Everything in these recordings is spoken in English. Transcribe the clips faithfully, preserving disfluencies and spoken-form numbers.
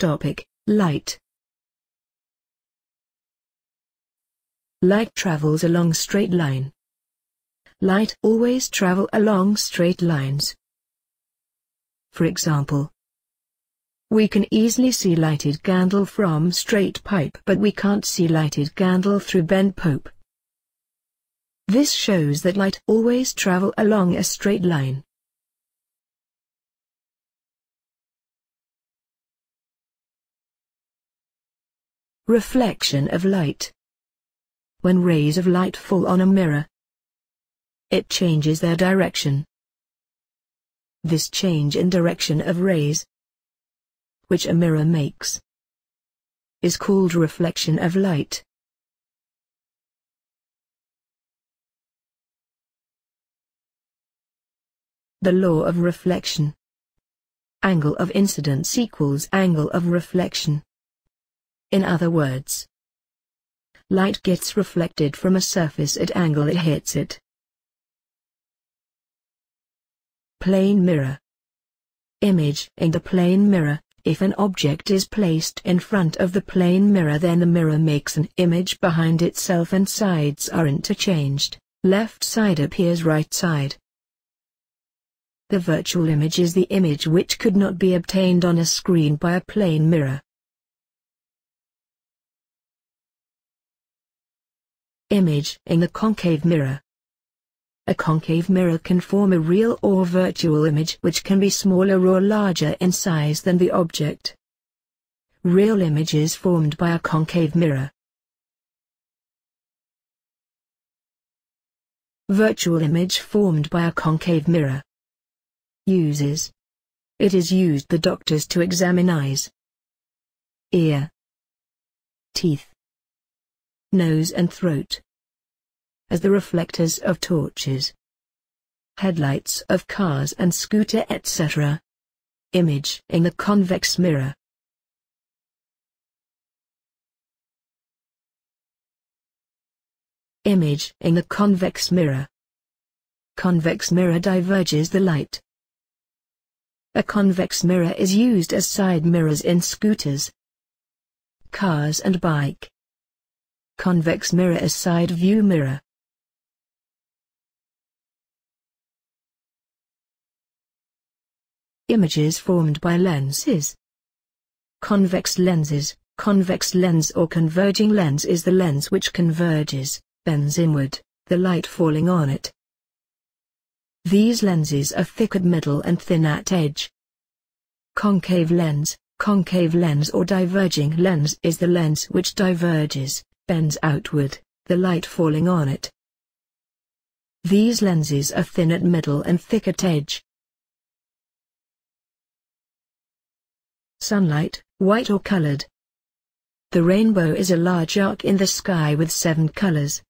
Topic: Light. Light travels along straight line. Light always travel along straight lines. For example, we can easily see lighted candle from straight pipe, but we can't see lighted candle through bent pipe. This shows that light always travel along a straight line. Reflection of light. When rays of light fall on a mirror, it changes their direction. This change in direction of rays, which a mirror makes, is called reflection of light. The law of reflection. Angle of incidence equals angle of reflection. In other words, light gets reflected from a surface at angle it hits it. Plane mirror. Image in the plane mirror. If an object is placed in front of the plane mirror, then the mirror makes an image behind itself and sides are interchanged, left side appears right side. The virtual image is the image which could not be obtained on a screen by a plane mirror. Image in the concave mirror. A concave mirror can form a real or virtual image which can be smaller or larger in size than the object. Real image is formed by a concave mirror. Virtual image formed by a concave mirror. Uses. It is used the doctors to examine eyes, ear, teeth, nose and throat, as the reflectors of torches, headlights of cars and scooter, et cetera. Image in the convex mirror. Image in the convex mirror. Convex mirror diverges the light. A convex mirror is used as side mirrors in scooters, cars and bike. Convex mirror is side view mirror. Images formed by lenses. Convex lenses. Convex lens or converging lens is the lens which converges, bends inward, the light falling on it. These lenses are thick at middle and thin at edge. Concave lens. Concave lens or diverging lens is the lens which diverges, bends outward, the light falling on it. These lenses are thin at middle and thick at edge. Sunlight, white or colored. The rainbow is a large arc in the sky with seven colors.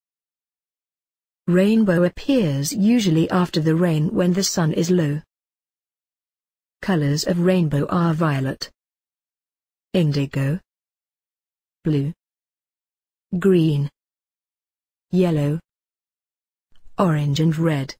Rainbow appears usually after the rain when the sun is low. Colors of rainbow are violet, indigo, blue, green, yellow, orange and red.